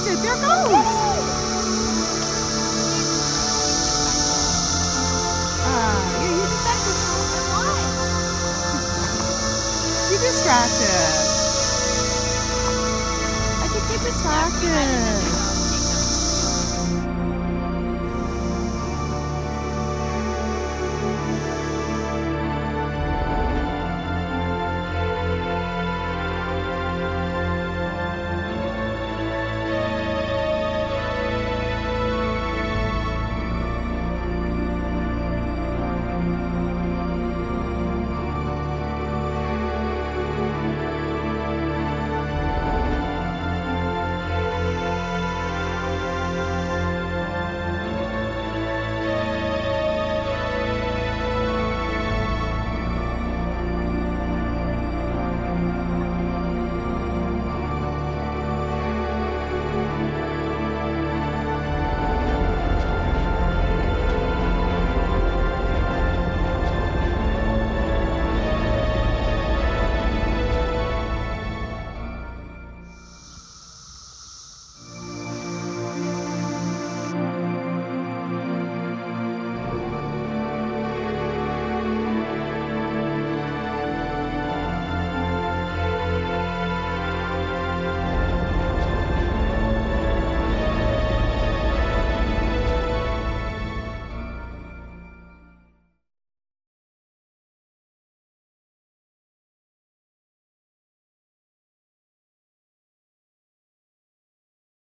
lost it. There it goes. You're using that control for what? You're distracted. I think you're distracted.